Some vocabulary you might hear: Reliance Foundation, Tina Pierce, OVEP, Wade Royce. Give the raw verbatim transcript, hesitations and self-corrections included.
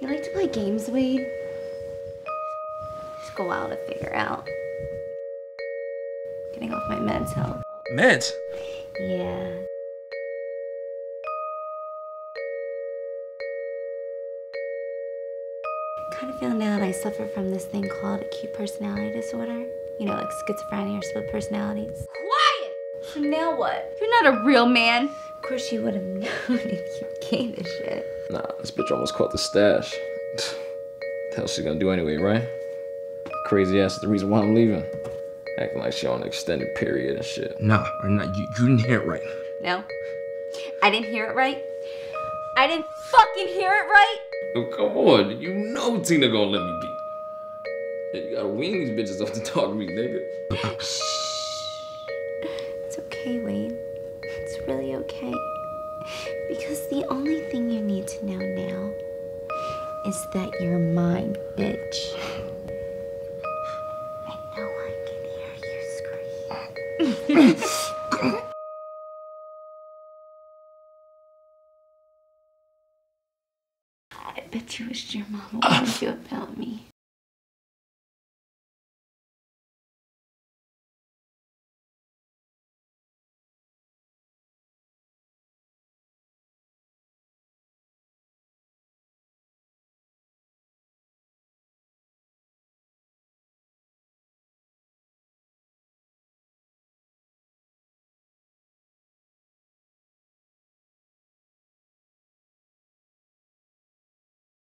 You like to play games, Wade? Just go out and figure out. Getting off my meds help. Meds? Yeah. Kind of feeling now that I suffer from this thing called acute personality disorder. You know, like schizophrenia or split personalities. Quiet! So now what? You're not a real man. Of course you would have known if you gave a shit. Nah, this bitch almost caught the stash. The hell she's gonna do anyway, right? Crazy ass is the reason why I'm leaving. Acting like she on an extended period and shit. Nah, or not. You, you didn't hear it right. No, I didn't hear it right. I didn't fucking hear it right. Oh, come on, you know Tina gonna let me be. You gotta wean these bitches off the dog meat, nigga. Shh. It's okay, Wade. It's really okay. Because the only thing you need to know now is that you're mine, bitch. I bet you wished your mom would argue about me.